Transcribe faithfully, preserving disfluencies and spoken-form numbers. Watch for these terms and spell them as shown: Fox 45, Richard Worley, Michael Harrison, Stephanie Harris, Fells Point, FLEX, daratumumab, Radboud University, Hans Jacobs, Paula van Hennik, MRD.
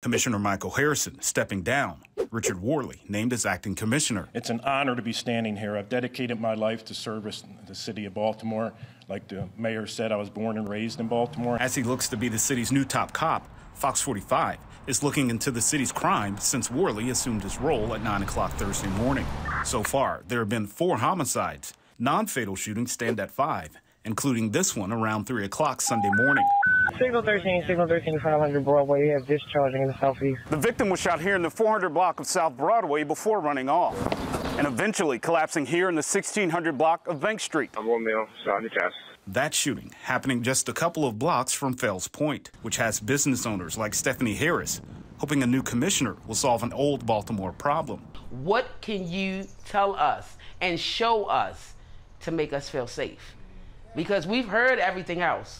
Commissioner Michael Harrison stepping down. Richard Worley named as acting commissioner. It's an honor to be standing here. I've dedicated my life to service the city of Baltimore. Like the mayor said, I was born and raised in Baltimore. As he looks to be the city's new top cop, Fox forty-five is looking into the city's crime since Worley assumed his role at nine o'clock Thursday morning. So far, there have been four homicides. Non-fatal shootings stand at five, including this one around three o'clock Sunday morning. Signal thirteen, Signal thirteen in front of one hundred Broadway. You have discharging in the southeast. The victim was shot here in the four hundred block of South Broadway before running off and eventually collapsing here in the sixteen hundred block of Bank Street. I'm one male, shot in the chest. That shooting happening just a couple of blocks from Fells Point, which has business owners like Stephanie Harris hoping a new commissioner will solve an old Baltimore problem. What can you tell us and show us to make us feel safe? Because we've heard everything else.